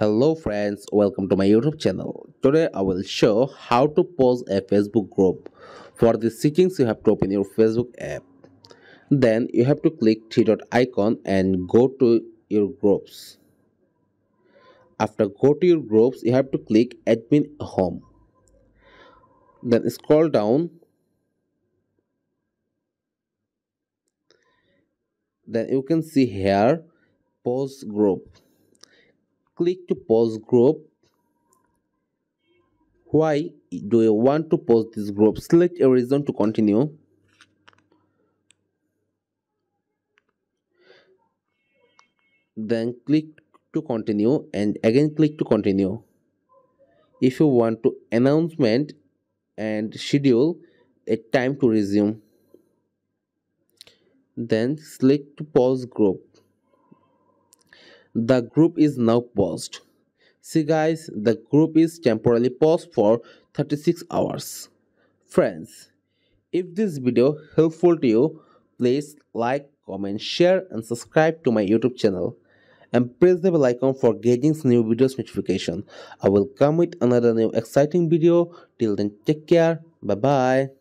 Hello friends, welcome to my YouTube channel. Today I will show how to post a Facebook group. For these settings, you have to open your Facebook app. Then you have to click three dot icon and go to your groups. After go to your groups, you have to click admin home. Then scroll down. Then you can see here post group. Click to post group. Why do you want to post this group? Select a reason to continue. Then click to continue and again click to continue. If you want to announcement and schedule a time to resume. Then select to pause group. The group is now paused. See guys, the group is temporarily paused for 36 hours. Friends, if this video helpful to you, please like, comment, share and subscribe to my YouTube channel and press the bell icon for getting new videos notification. I will come with another new exciting video. Till then, take care. Bye bye.